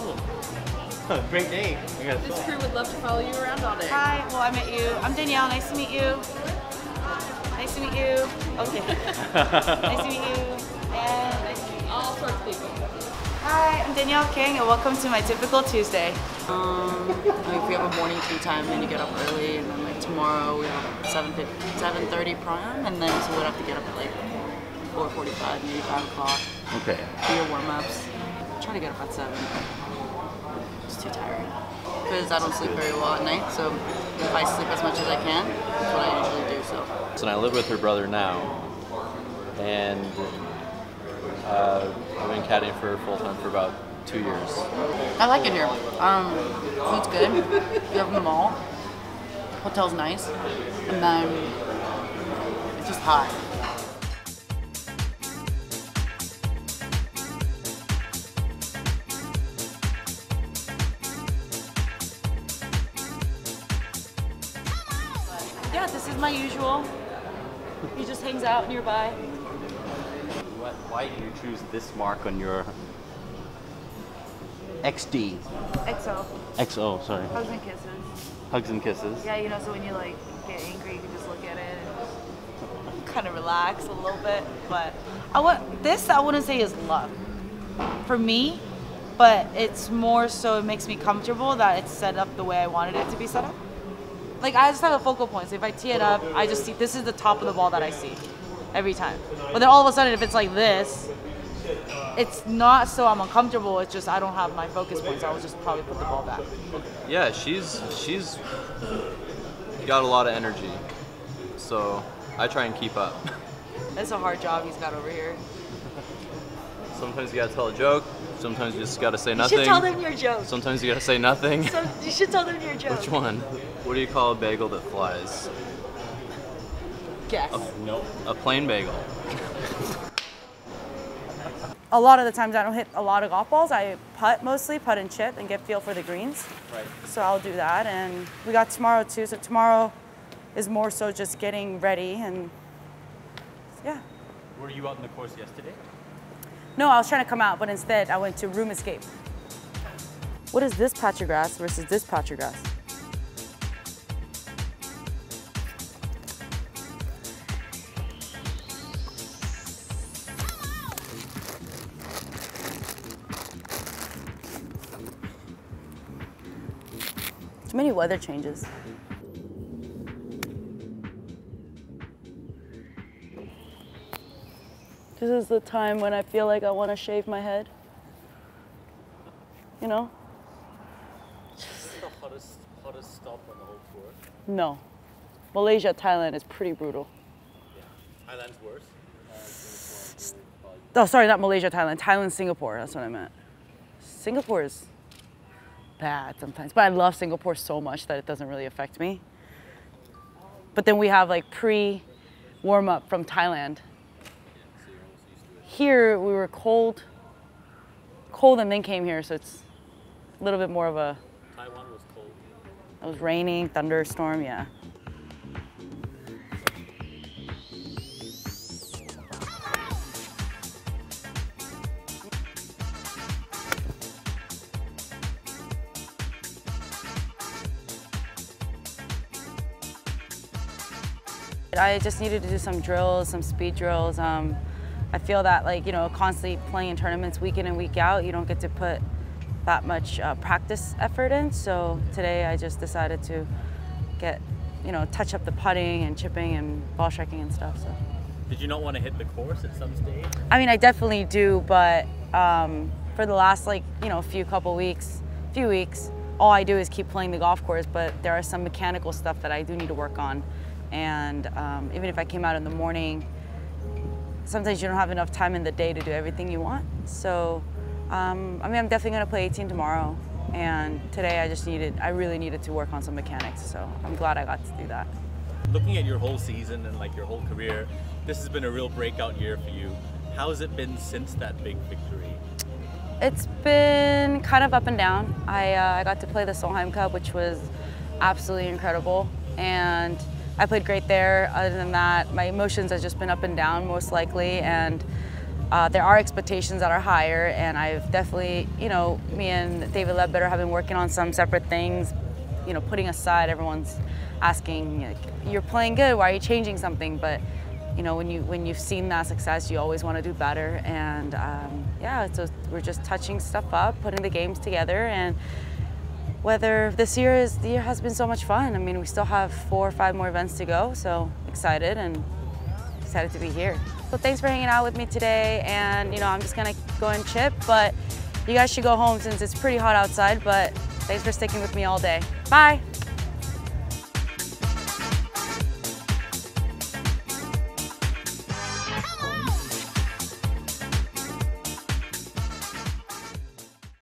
problem. Great day. This crew would love to follow you around all day. Hi, well, I met you. I'm Danielle. Nice to meet you. Nice to meet you. Okay. Nice to meet you. And nice to meet you. All sorts of people. Hi, I'm Danielle Kang, and welcome to my typical Tuesday. Like we have a morning tea time, then you get up early, and then like tomorrow we have 7:30 prom, and then so we'd have to get up at like 4:45, maybe 5 o'clock. Okay. Do your warm-ups. Try to get up at 7. It's too tiring because I don't sleep very well at night, so if I sleep as much as I can, that's what I usually do. So I live with her brother now, and I've been caddying for her full time for about 2 years. I like it here. Food's good. You have the mall. Hotel's nice, and then it's just hot. Yeah, this is my usual. He just hangs out nearby. Why do you choose this mark on your XD? XO. XO, sorry. Hugs and kisses. Hugs and kisses. Yeah, you know, so when you like get angry, you can just look at it and kind of relax a little bit. But I wouldn't say is love for me, but it's more so it makes me comfortable that it's set up the way I wanted it to be set up. Like, I just have a focal point, so if I tee it up, I just see, this is the top of the ball that I see every time. But then all of a sudden, if it's like this, it's not so I'm uncomfortable, it's just I don't have my focus points, so I would just probably put the ball back. Yeah, she's got a lot of energy, so I try and keep up. That's a hard job he's got over here. Sometimes you gotta tell a joke. Sometimes you just gotta say nothing. You should tell them your joke. Sometimes you gotta say nothing. So you should tell them your joke. Which one? What do you call a bagel that flies? Guess. Nope. A plain bagel. A lot of the times I don't hit a lot of golf balls. I putt mostly, putt and chip, and get feel for the greens. Right. So I'll do that. And we got tomorrow too, so tomorrow is more so just getting ready and yeah. Were you out in the course yesterday? No, I was trying to come out, but instead I went to room escape. What is this patch of grass versus this patch of grass? Too many weather changes. This is the time when I feel like I want to shave my head. You know? Is this the hottest stop on the whole tour? No. Malaysia, Thailand is pretty brutal. Yeah. Thailand's worse. Oh, sorry, not Malaysia, Thailand. Thailand, Singapore. That's what I meant. Singapore is bad sometimes. But I love Singapore so much that it doesn't really affect me. But then we have like pre-warm-up from Thailand. Here we were cold and then came here, so it's a little bit more of a... Taiwan was cold. It was raining, thunderstorm, yeah. I just needed to do some drills, some speed drills. I feel that, like, you know, constantly playing in tournaments week in and week out, you don't get to put that much practice effort in. So today I just decided to get, you know, touch up the putting and chipping and ball striking and stuff. So. Did you not want to hit the course at some stage? I mean, I definitely do, but for the last, like, you know, few weeks, all I do is keep playing the golf course, but there are some mechanical stuff that I do need to work on. And even if I came out in the morning, sometimes you don't have enough time in the day to do everything you want. So, I mean, I'm definitely going to play 18 tomorrow. And today I really needed to work on some mechanics. So I'm glad I got to do that. Looking at your whole season and like your whole career, this has been a real breakout year for you. How has it been since that big victory? It's been kind of up and down. I got to play the Solheim Cup, which was absolutely incredible. And I played great there. Other than that, my emotions have just been up and down most likely, and There are expectations that are higher, and I've definitely, me and David Ledbetter have been working on some separate things, putting aside everyone's asking, you're playing good, why are you changing something? But, when you've seen that success, you always want to do better. And yeah, so we're just touching stuff up, putting the games together, and whether the year has been so much fun. I mean, we still have 4 or 5 more events to go, so excited and excited to be here. So thanks for hanging out with me today, and I'm just gonna go and chip, but you guys should go home since it's pretty hot outside, but thanks for sticking with me all day. Bye.